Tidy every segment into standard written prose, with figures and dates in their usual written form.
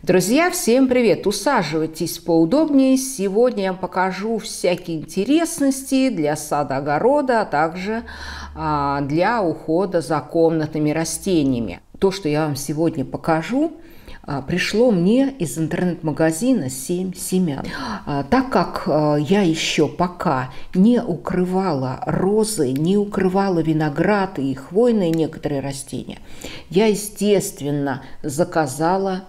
Друзья, всем привет! Усаживайтесь поудобнее. Сегодня я вам покажу всякие интересности для сада-огорода, а также для ухода за комнатными растениями. То, что я вам сегодня покажу, пришло мне из интернет-магазина 7 семян. Так как я еще пока не укрывала розы, не укрывала виноград и хвойные некоторые растения, я, естественно, заказала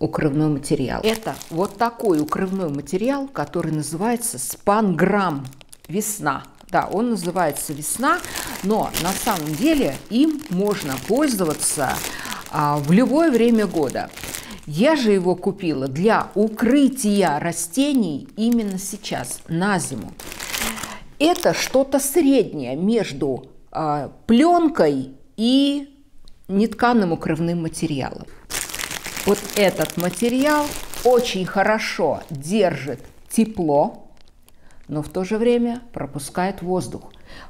укрывной материал. Это вот такой укрывной материал, который называется Спанграмм «Весна». Да, он называется «Весна», но на самом деле им можно пользоваться в любое время года. Я же его купила для укрытия растений именно сейчас, на зиму. Это что-то среднее между пленкой и нетканым укрывным материалом. Вот этот материал очень хорошо держит тепло, но в то же время пропускает воздух.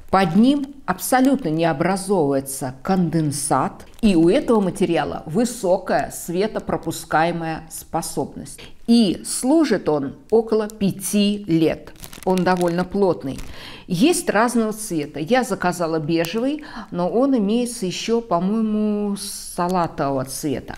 Под ним абсолютно не образовывается конденсат, и у этого материала высокая светопропускаемая способность. И служит он около 5 лет. Он довольно плотный. Есть разного цвета. Я заказала бежевый, но он имеется еще, по-моему, салатового цвета.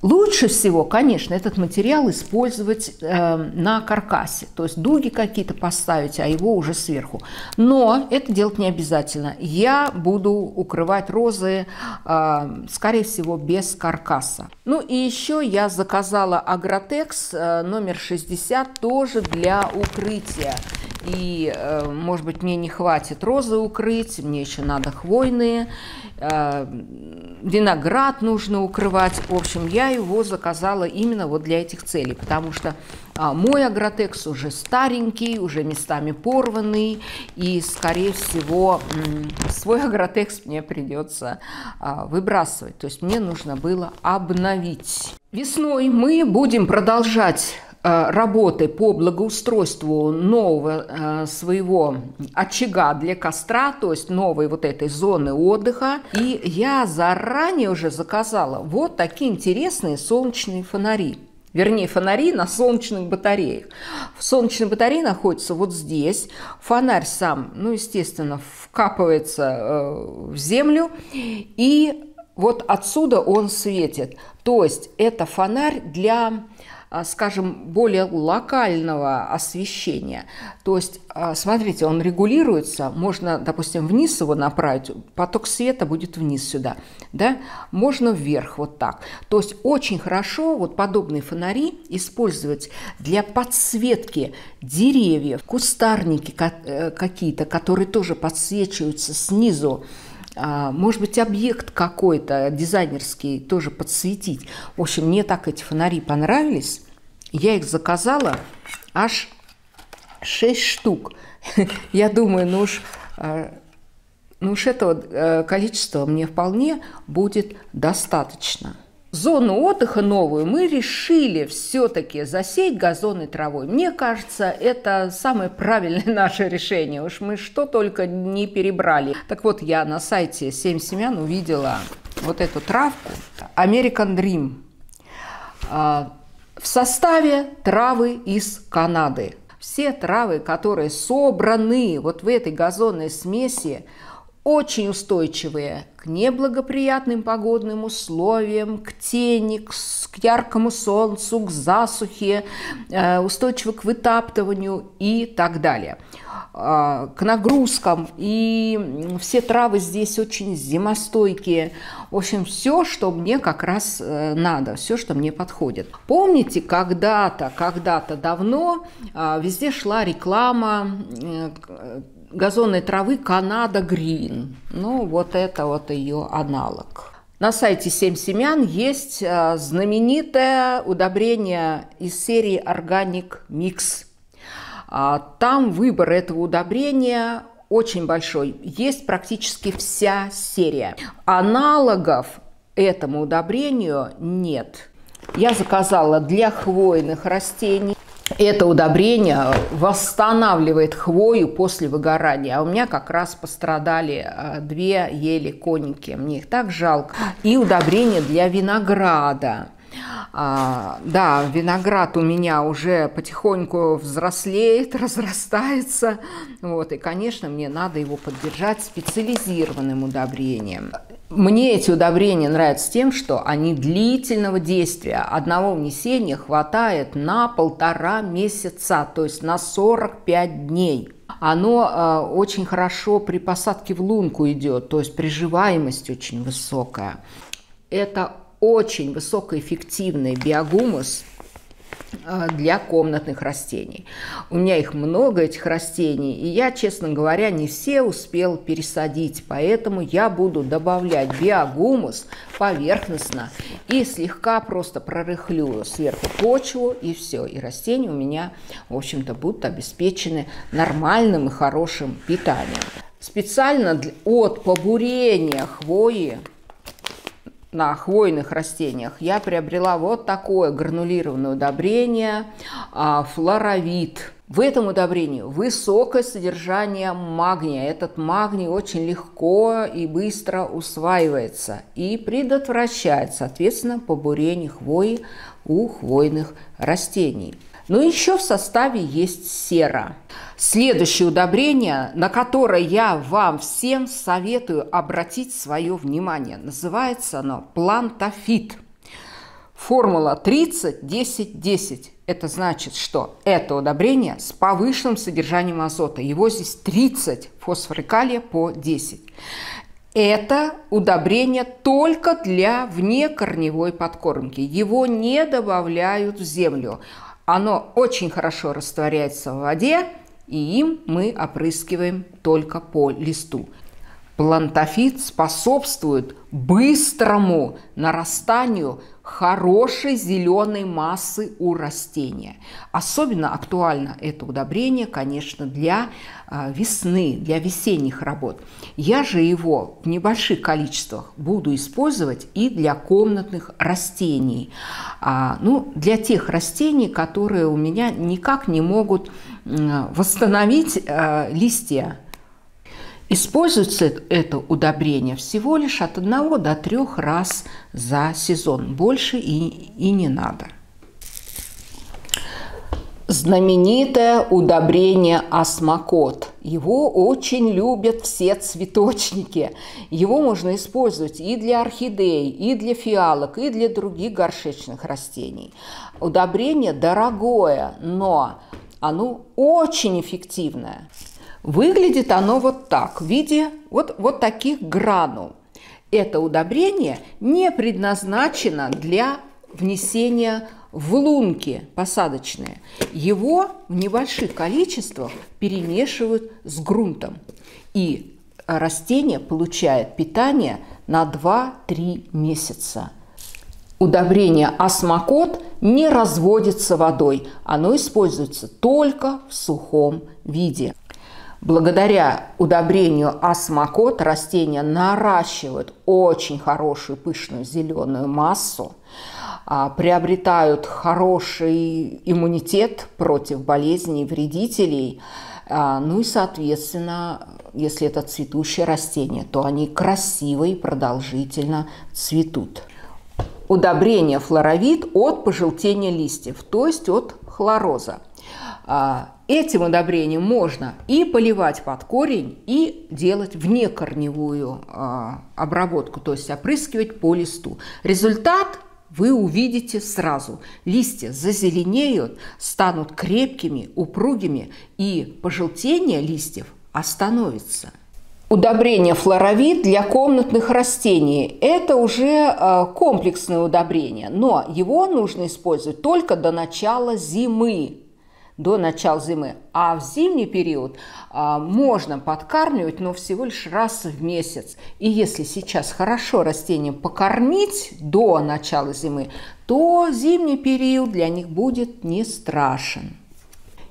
Лучше всего, конечно, этот материал использовать на каркасе, то есть дуги какие-то поставить, а его уже сверху. Но это делать не обязательно. Я буду укрывать розы, скорее всего, без каркаса. Ну и еще я заказала Agrotex номер 60 тоже для укрытия. И, может быть, мне не хватит розы укрыть, мне еще надо хвойные, виноград нужно укрывать. В общем, я его заказала именно вот для этих целей, потому что мой Agrotex уже старенький, уже местами порванный, и, скорее всего, свой Agrotex мне придется выбрасывать. То есть мне нужно было обновить. Весной мы будем продолжать работы по благоустройству нового своего очага для костра, то есть новой вот этой зоны отдыха. И я заранее уже заказала вот такие интересные солнечные фонари. Вернее, фонари на солнечных батареях. Солнечные батареи находятся вот здесь. Фонарь сам, ну, естественно, вкапывается в землю. И вот отсюда он светит. То есть это фонарь для, скажем, более локального освещения. То есть, смотрите, он регулируется. Можно, допустим, вниз его направить, поток света будет вниз сюда. Да? Можно вверх, вот так. То есть очень хорошо вот подобные фонари использовать для подсветки деревьев, кустарники какие-то, которые тоже подсвечиваются снизу. Может быть, объект какой-то дизайнерский тоже подсветить. В общем, мне так эти фонари понравились. Я их заказала аж 6 штук. Я думаю, ну уж этого количества мне вполне будет достаточно. Зону отдыха новую мы решили все-таки засеять газонной травой. Мне кажется, это самое правильное наше решение. Уж мы что только не перебрали. Так вот, я на сайте 7 семян увидела вот эту травку American Dream в составе травы из Канады. Все травы, которые собраны вот в этой газонной смеси, очень устойчивые к неблагоприятным погодным условиям, к тени, к яркому солнцу, к засухе, устойчивы к вытаптыванию и так далее, к нагрузкам. И все травы здесь очень зимостойкие. В общем, все, что мне как раз надо, все, что мне подходит. Помните, когда-то давно везде шла реклама газонной травы Канада Грин. Ну, вот это вот ее аналог. На сайте 7 семян есть знаменитое удобрение из серии Organic Mix. Там выбор этого удобрения очень большой. Есть практически вся серия. Аналогов этому удобрению нет. Я заказала для хвойных растений. Это удобрение восстанавливает хвою после выгорания. А у меня как раз пострадали 2 ели коники. Мне их так жалко. И удобрение для винограда. Да, виноград у меня уже потихоньку взрослеет, разрастается. Вот, и, конечно, мне надо его поддержать специализированным удобрением. Мне эти удобрения нравятся тем, что они длительного действия. Одного внесения хватает на 1,5 месяца, то есть на 45 дней. Оно очень хорошо при посадке в лунку идет, то есть приживаемость очень высокая. Это очень высокоэффективный биогумус для комнатных растений. У меня их много, этих растений, и я, честно говоря, не все успела пересадить, поэтому я буду добавлять биогумус поверхностно и слегка просто прорыхлю сверху почву, и все. И растения у меня, в общем-то, будут обеспечены нормальным и хорошим питанием. Специально от побурения хвои на хвойных растениях я приобрела вот такое гранулированное удобрение «Флоровит». В этом удобрении высокое содержание магния. Этот магний очень легко и быстро усваивается и предотвращает, соответственно, побурение хвои у хвойных растений. Но еще в составе есть сера. Следующее удобрение, на которое я вам всем советую обратить свое внимание, называется оно «Плантафид». Формула 30-10-10. Это значит, что это удобрение с повышенным содержанием азота. Его здесь 30, фосфор и калия по 10. Это удобрение только для внекорневой подкормки. Его не добавляют в землю. Оно очень хорошо растворяется в воде, и им мы опрыскиваем только по листу. Плантафид способствует быстрому нарастанию хорошей зеленой массы у растения. Особенно актуально это удобрение, конечно, для весны, для весенних работ. Я же его в небольших количествах буду использовать и для комнатных растений. Ну, для тех растений, которые у меня никак не могут восстановить листья. Используется это удобрение всего лишь от 1 до 3 раз за сезон. Больше и не надо. Знаменитое удобрение «Осмокот». Его очень любят все цветочники. Его можно использовать и для орхидей, и для фиалок, и для других горшечных растений. Удобрение дорогое, но оно очень эффективное. Выглядит оно вот так, в виде вот таких гранул. Это удобрение не предназначено для внесения в лунки посадочные. Его в небольших количествах перемешивают с грунтом. И растение получает питание на 2-3 месяца. Удобрение «Осмокот» не разводится водой. Оно используется только в сухом виде. Благодаря удобрению «Осмокот» растения наращивают очень хорошую пышную зеленую массу, приобретают хороший иммунитет против болезней и вредителей. Ну и, соответственно, если это цветущее растение, то они красиво и продолжительно цветут. Удобрение «Флоровит» от пожелтения листьев, то есть от хлороза. Этим удобрением можно и поливать под корень, и делать внекорневую обработку, то есть опрыскивать по листу. Результат вы увидите сразу. Листья зазеленеют, станут крепкими, упругими, и пожелтение листьев остановится. Удобрение «Флоровит» для комнатных растений – это уже комплексное удобрение, но его нужно использовать только до начала зимы. До начала зимы. А в зимний период можно подкармливать, но всего лишь раз в месяц. И если сейчас хорошо растения покормить до начала зимы, то зимний период для них будет не страшен.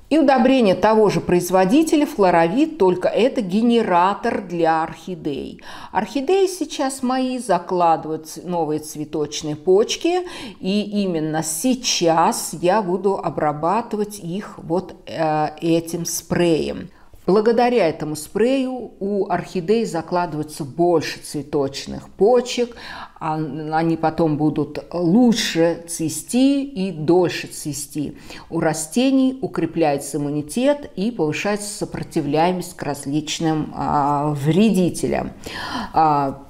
И удобрение того же производителя «Флоровит», только это генератор для орхидей. Орхидеи сейчас мои закладывают новые цветочные почки, и именно сейчас я буду обрабатывать их вот этим спреем. Благодаря этому спрею у орхидей закладывается больше цветочных почек, они потом будут лучше цвести и дольше цвести. У растений укрепляется иммунитет и повышается сопротивляемость к различным вредителям.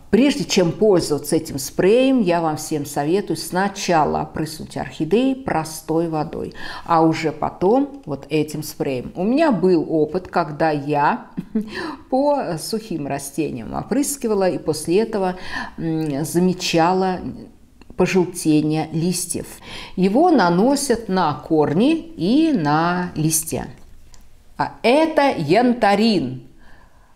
Прежде чем пользоваться этим спреем, я вам всем советую сначала опрыснуть орхидеи простой водой, а уже потом вот этим спреем. У меня был опыт, когда я по сухим растениям опрыскивала и после этого замечала пожелтение листьев. Его наносят на корни и на листья. А это янтарин.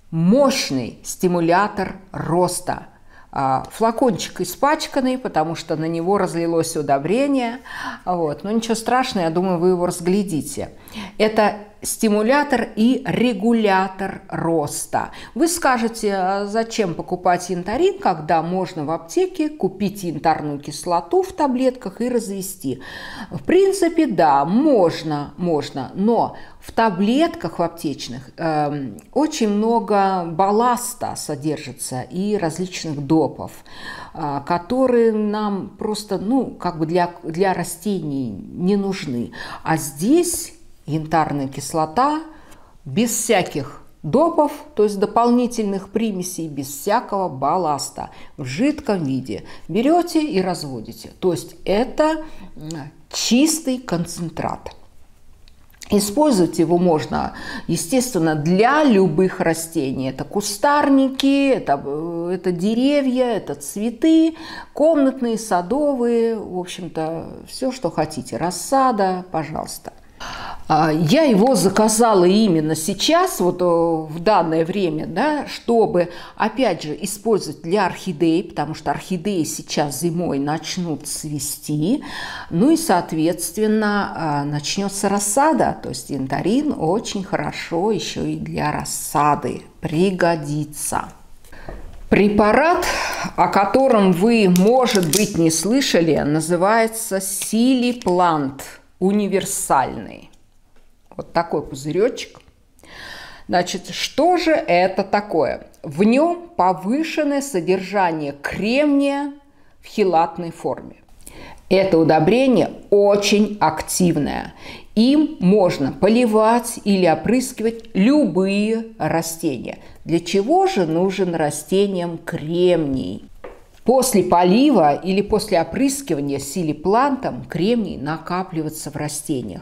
Мощный стимулятор роста. Флакончик испачканный, потому что на него разлилось удобрение. Вот. Но ничего страшного, я думаю, вы его разглядите. Это стимулятор и регулятор роста. Вы скажете, зачем покупать янтарин, когда можно в аптеке купить янтарную кислоту в таблетках и развести. В принципе, да, можно, но в таблетках в аптечных очень много балласта содержится и различных допов, которые нам просто, для растений не нужны. А здесь янтарная кислота без всяких допов, то есть дополнительных примесей, без всякого балласта, в жидком виде. Берете и разводите. То есть это чистый концентрат. Использовать его можно, естественно, для любых растений. Это кустарники, это деревья, это цветы, комнатные, садовые. В общем-то, все, что хотите. Рассада, пожалуйста. Я его заказала именно сейчас, вот в данное время, да, чтобы, опять же, использовать для орхидей, потому что орхидеи сейчас зимой начнут цвести, ну и, соответственно, начнется рассада, то есть янтарин очень хорошо еще и для рассады пригодится. Препарат, о котором вы, может быть, не слышали, называется Силиплант. Универсальный. Вот такой пузыречек. Значит, что же это такое? В нем повышенное содержание кремния в хелатной форме. Это удобрение очень активное. Им можно поливать или опрыскивать любые растения. Для чего же нужен растениям кремний? После полива или после опрыскивания силиплантом кремний накапливается в растениях,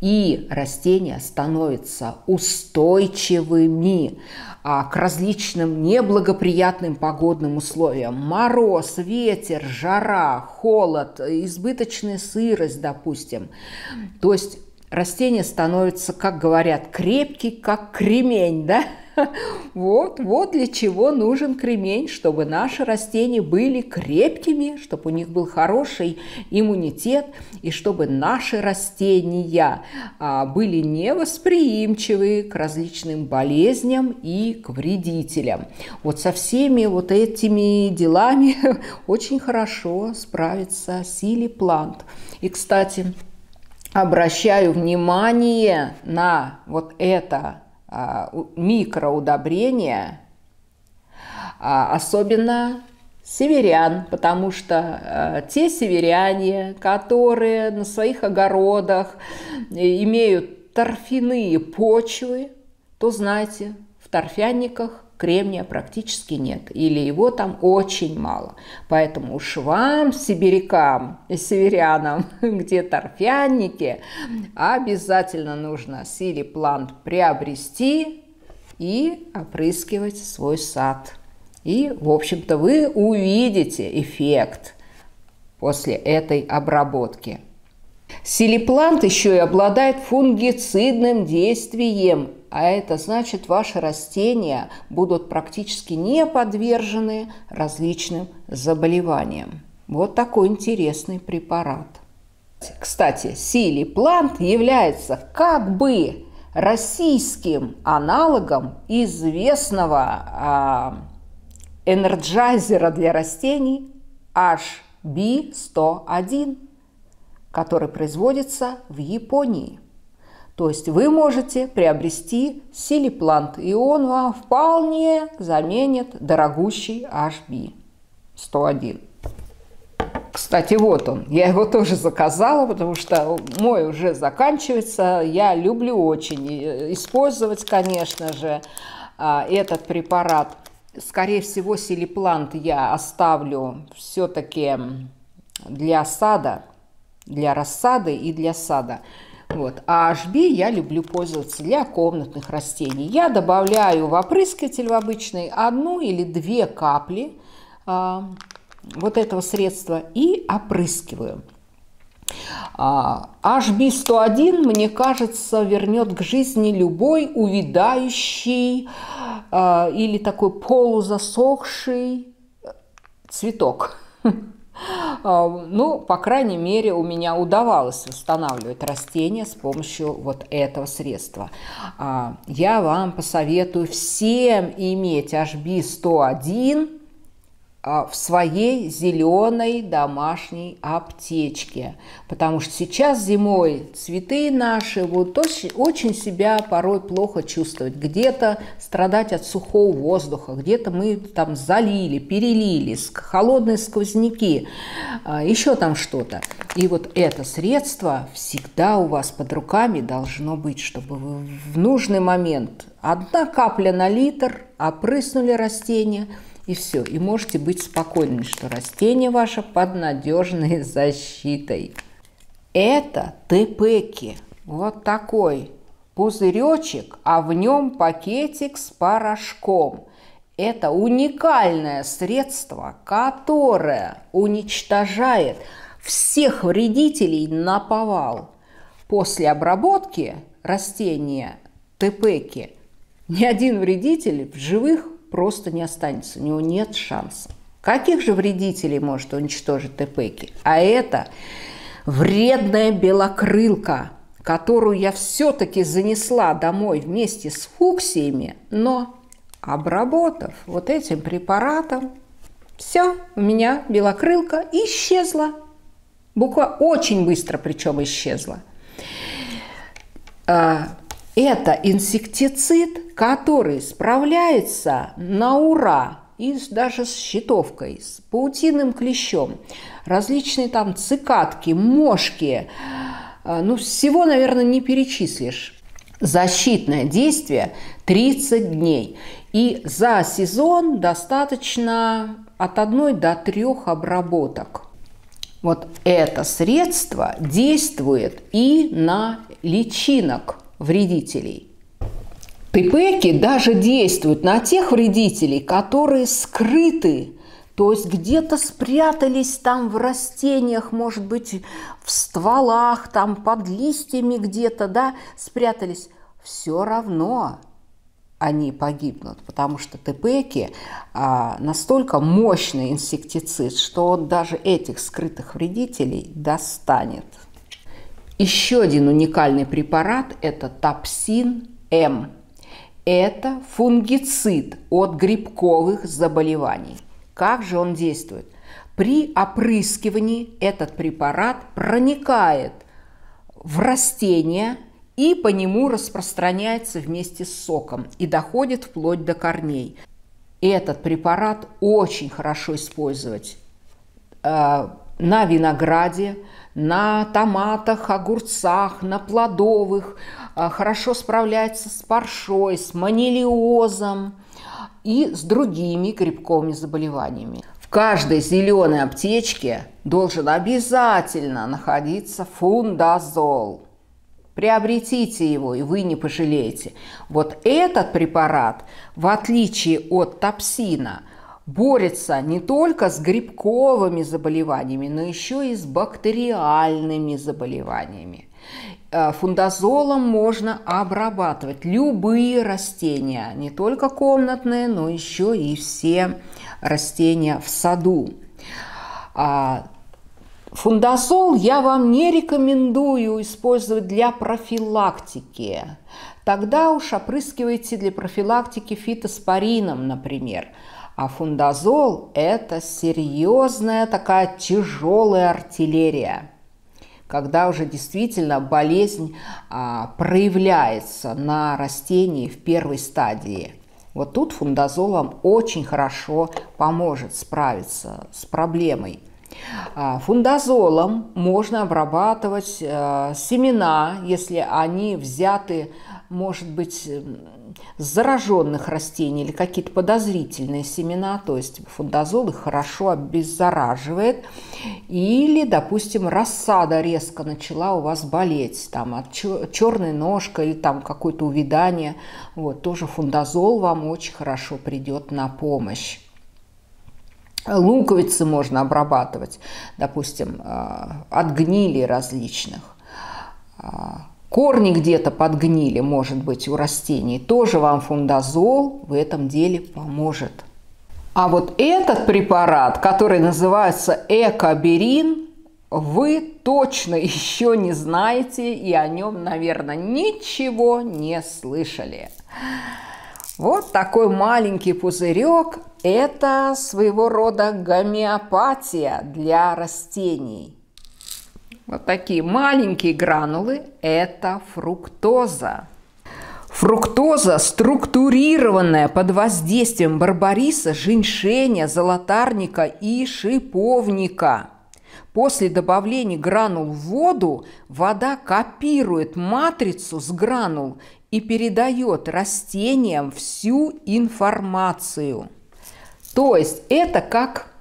и растения становятся устойчивыми к различным неблагоприятным погодным условиям. Мороз, ветер, жара, холод, избыточная сырость, допустим. То есть растения становятся, как говорят, крепкий, как кремень, да? Вот для чего нужен кремень, чтобы наши растения были крепкими, чтобы у них был хороший иммунитет, и чтобы наши растения были невосприимчивы к различным болезням и к вредителям. Вот со всеми вот этими делами очень хорошо справится Силиплант. И, кстати, обращаю внимание на вот это микроудобрения, особенно северян, потому что те северяне, которые на своих огородах имеют торфяные почвы, то знаете, в торфяниках кремния практически нет, или его там очень мало. Поэтому уж вам, сибирякам, северянам, где торфяники, обязательно нужно Силиплант приобрести и опрыскивать свой сад. И, в общем-то, вы увидите эффект после этой обработки. Силиплант еще и обладает фунгицидным действием. А это значит, ваши растения будут практически не подвержены различным заболеваниям. Вот такой интересный препарат. Кстати, Силиплант является как бы российским аналогом известного энерджайзера для растений HB-101, который производится в Японии. То есть вы можете приобрести Силиплант, и он вам вполне заменит дорогущий HB-101. Кстати, вот он. Я его тоже заказала, потому что мой уже заканчивается. Я люблю очень использовать, конечно же, этот препарат. Скорее всего, Силиплант я оставлю все-таки для сада, для рассады и для сада. Вот. А HB я люблю пользоваться для комнатных растений. Я добавляю в опрыскиватель в обычный 1 или 2 капли вот этого средства и опрыскиваю. HB-101, мне кажется, вернет к жизни любой увядающий или такой полузасохший цветок. Ну, по крайней мере, у меня удавалось восстанавливать растения с помощью вот этого средства. Я вам посоветую всем иметь HB-101 в своей зеленой домашней аптечке, потому что сейчас зимой цветы наши будут очень себя порой плохо чувствовать, где-то страдать от сухого воздуха, где-то мы там залили, перелили, холодные сквозняки, еще там что-то. И вот это средство всегда у вас под руками должно быть, чтобы вы в нужный момент 1 капля на литр опрыснули растение, и все, и можете быть спокойны, что растение ваше под надежной защитой. Это Тепекки. Вот такой пузыречек, а в нем пакетик с порошком. Это уникальное средство, которое уничтожает всех вредителей наповал. После обработки растения Тепекки ни один вредитель в живых просто не останется, у него нет шанса. Каких же вредителей может уничтожить Тепекки? А это вредная белокрылка, которую я все-таки занесла домой вместе с фуксиями, но обработав вот этим препаратом, все, у меня белокрылка исчезла. Буквально очень быстро, причем исчезла. Это инсектицид, который справляется на ура и даже с щитовкой, с паутинным клещом, различные там цикадки, мошки, ну всего, наверное, не перечислишь. Защитное действие 30 дней. И за сезон достаточно от 1 до 3 обработок. Вот это средство действует и на личинок вредителей. Тепекки даже действуют на тех вредителей, которые скрыты, то есть где-то спрятались там в растениях, может быть, в стволах, там под листьями где-то, да, спрятались. Все равно они погибнут, потому что Тепекки настолько мощный инсектицид, что он даже этих скрытых вредителей достанет. Еще один уникальный препарат – это Топсин М. Это фунгицид от грибковых заболеваний. Как же он действует? При опрыскивании этот препарат проникает в растение и по нему распространяется вместе с соком и доходит вплоть до корней. Этот препарат очень хорошо использовать на винограде, на томатах, огурцах, на плодовых, хорошо справляется с паршой, с манилиозом и с другими грибковыми заболеваниями. В каждой зеленой аптечке должен обязательно находиться фундазол. Приобретите его, и вы не пожалеете. Вот этот препарат, в отличие от топсина, борется не только с грибковыми заболеваниями, но еще и с бактериальными заболеваниями. Фундазолом можно обрабатывать любые растения, не только комнатные, но еще и все растения в саду. Фундазол я вам не рекомендую использовать для профилактики. Тогда уж опрыскивайте для профилактики фитоспорином, например. А фундазол – это серьезная такая тяжелая артиллерия, когда уже действительно болезнь проявляется на растении в первой стадии. Вот тут фундазол вам очень хорошо поможет справиться с проблемой. Фундазолом можно обрабатывать семена, если они взяты, может быть, с зараженных растений или какие-то подозрительные семена, то есть фундазол их хорошо обеззараживает. Или, допустим, рассада резко начала у вас болеть, там от черной ножки или там какое-то увядание, вот, тоже фундазол вам очень хорошо придет на помощь. Луковицы можно обрабатывать, допустим, от гнили различных. Корни где-то подгнили, может быть, у растений. Тоже вам фундазол в этом деле поможет. А вот этот препарат, который называется Экоберин, вы точно еще не знаете и о нем, наверное, ничего не слышали. Вот такой маленький пузырек. Это своего рода гомеопатия для растений. Вот такие маленькие гранулы – это фруктоза. Фруктоза, структурированная под воздействием барбариса, женьшеня, золотарника и шиповника. После добавления гранул в воду вода копирует матрицу с гранул и передает растениям всю информацию. То есть это как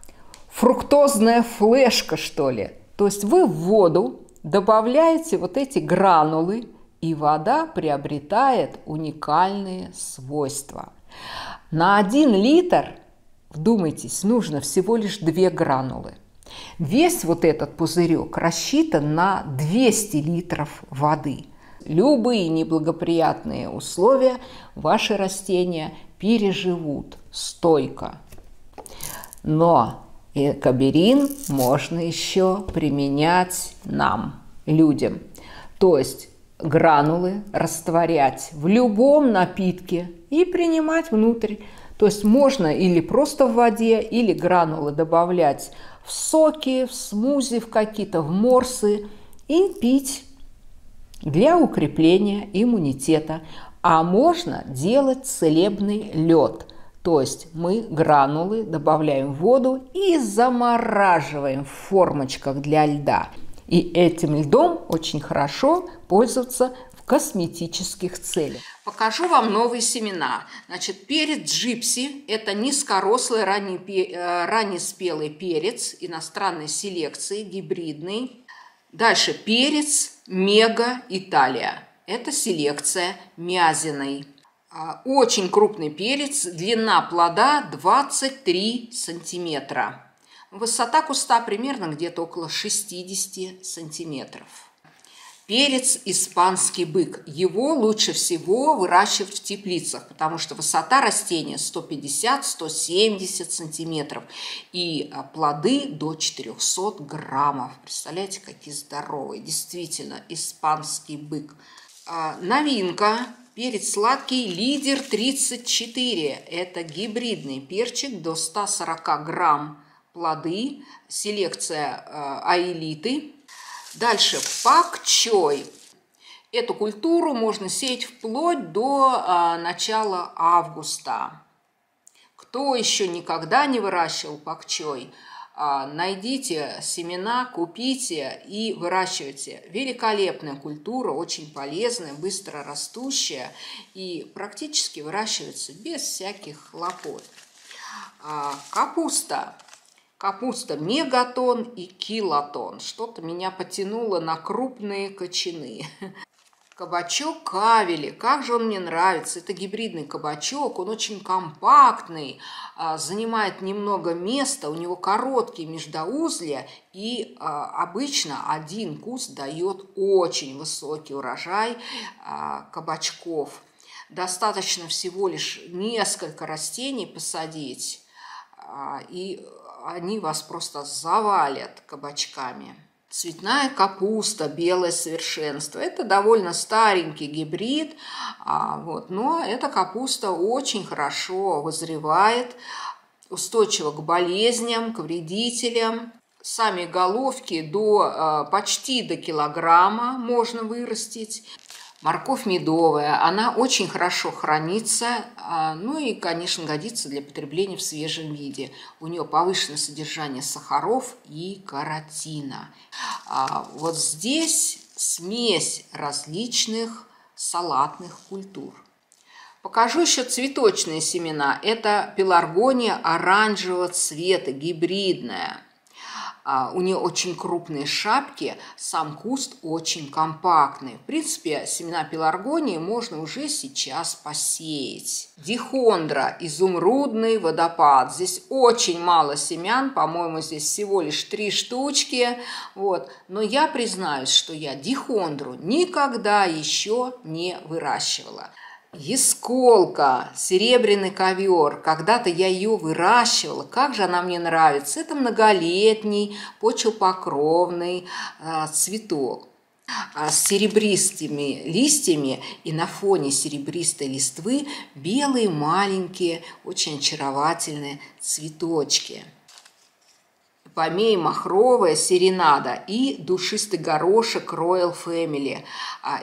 фруктозная флешка, что ли. То есть вы в воду добавляете вот эти гранулы, и вода приобретает уникальные свойства. На 1 литр, вдумайтесь, нужно всего лишь 2 гранулы. Весь вот этот пузырек рассчитан на 200 литров воды. Любые неблагоприятные условия ваши растения переживут стойко. Но Экоберин можно еще применять нам, людям. То есть гранулы растворять в любом напитке и принимать внутрь. То есть можно или просто в воде, или гранулы добавлять в соки, в смузи, в какие-то, в морсы и пить для укрепления иммунитета. А можно делать целебный лед. То есть мы гранулы добавляем в воду и замораживаем в формочках для льда. И этим льдом очень хорошо пользоваться в косметических целях. Покажу вам новые семена. Значит, перец джипси – это низкорослый раннеспелый перец иностранной селекции, гибридный. Дальше перец Мега Италия. Это селекция Мязиной. Очень крупный перец, длина плода 23 сантиметра. Высота куста примерно где-то около 60 сантиметров. Перец испанский бык. Его лучше всего выращивать в теплицах, потому что высота растения 150-170 сантиметров. И плоды до 400 граммов. Представляете, какие здоровые. Действительно, испанский бык. Новинка. Перец сладкий лидер 34. Это гибридный перчик до 140 грамм плоды. Селекция аэлиты. Дальше пакчой. Эту культуру можно сеять вплоть до начала августа. Кто еще никогда не выращивал пакчой, найдите семена, купите и выращивайте. Великолепная культура, очень полезная, быстро растущая и практически выращивается без всяких хлопот. Капуста. Капуста мегатон и килотон. Что-то меня потянуло на крупные кочаны. Кабачок Кавели, как же он мне нравится, это гибридный кабачок, он очень компактный, занимает немного места, у него короткие междоузлия, и обычно один куст дает очень высокий урожай кабачков. Достаточно всего лишь несколько растений посадить, и они вас просто завалят кабачками. Цветная капуста, белое совершенство. Это довольно старенький гибрид, вот, но эта капуста очень хорошо вызревает, устойчива к болезням, к вредителям. Сами головки почти до килограмма можно вырастить. Морковь медовая, она очень хорошо хранится, ну и, конечно, годится для потребления в свежем виде. У нее повышенное содержание сахаров и каротина. Вот здесь смесь различных салатных культур. Покажу еще цветочные семена. Это пеларгония оранжевого цвета, гибридная. У нее очень крупные шапки, сам куст очень компактный. В принципе, семена пеларгонии можно уже сейчас посеять. Дихондра, изумрудный водопад. Здесь очень мало семян, по-моему, здесь всего лишь 3 штучки. Вот. Но я признаюсь, что я дихондру никогда еще не выращивала. Ясколка, серебряный ковер. Когда-то я ее выращивала. Как же она мне нравится. Это многолетний, почвопокровный цветок с серебристыми листьями. И на фоне серебристой листвы белые маленькие, очень очаровательные цветочки. Помея махровая, серенада и душистый горошек Royal Family.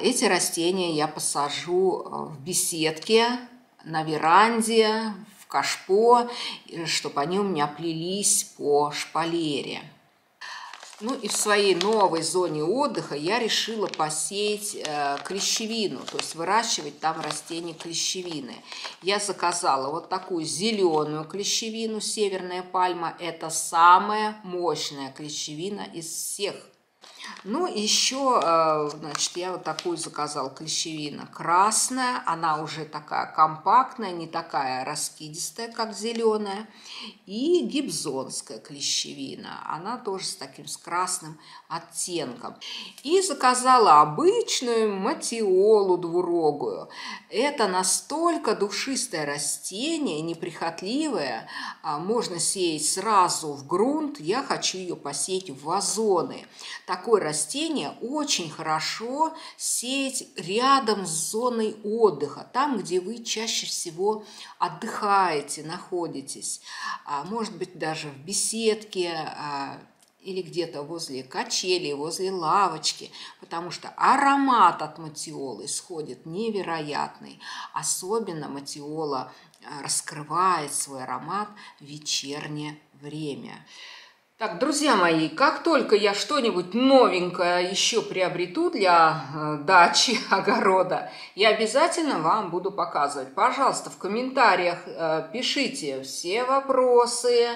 Эти растения я посажу в беседке, на веранде, в кашпо, чтобы они у меня плелись по шпалере. Ну и в своей новой зоне отдыха я решила посеять клещевину, то есть выращивать там растения клещевины. Я заказала вот такую зеленую клещевину, северная пальма. Это самая мощная клещевина из всех. Ну еще, значит, я вот такую заказала клещевину красная. Она уже такая компактная, не такая раскидистая, как зеленая. И гибзонская клещевина. Она тоже с таким с красным оттенком. И заказала обычную матиолу двурогую. Это настолько душистое растение, неприхотливое. Можно сеять сразу в грунт. Я хочу ее посеять в вазоны. Такое растение очень хорошо сеять рядом с зоной отдыха, там, где вы чаще всего отдыхаете, находитесь. Может быть, даже в беседке или где-то возле качелей, возле лавочки, потому что аромат от матиолы исходит невероятный. Особенно матиола раскрывает свой аромат в вечернее время. Так, друзья мои, как только я что-нибудь новенькое еще приобрету для дачи, огорода, я обязательно вам буду показывать. Пожалуйста, в комментариях пишите все вопросы,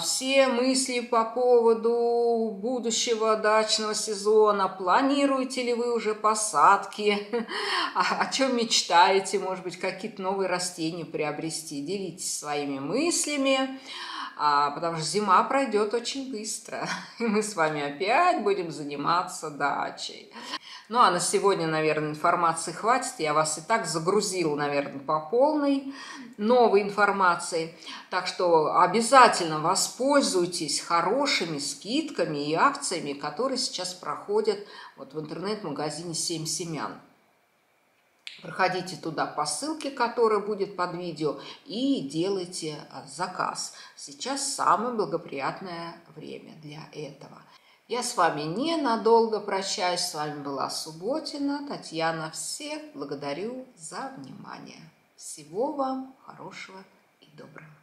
все мысли по поводу будущего дачного сезона. Планируете ли вы уже посадки? О чем мечтаете? Может быть, какие-то новые растения приобрести? Делитесь своими мыслями. Потому что зима пройдет очень быстро, и мы с вами опять будем заниматься дачей. Ну, а на сегодня, наверное, информации хватит. Я вас и так загрузила, наверное, по полной новой информации. Так что обязательно воспользуйтесь хорошими скидками и акциями, которые сейчас проходят вот в интернет-магазине 7 семян. Проходите туда по ссылке, которая будет под видео, и делайте заказ. Сейчас самое благоприятное время для этого. Я с вами ненадолго прощаюсь. С вами была Субботина, Татьяна. Всех благодарю за внимание. Всего вам хорошего и доброго.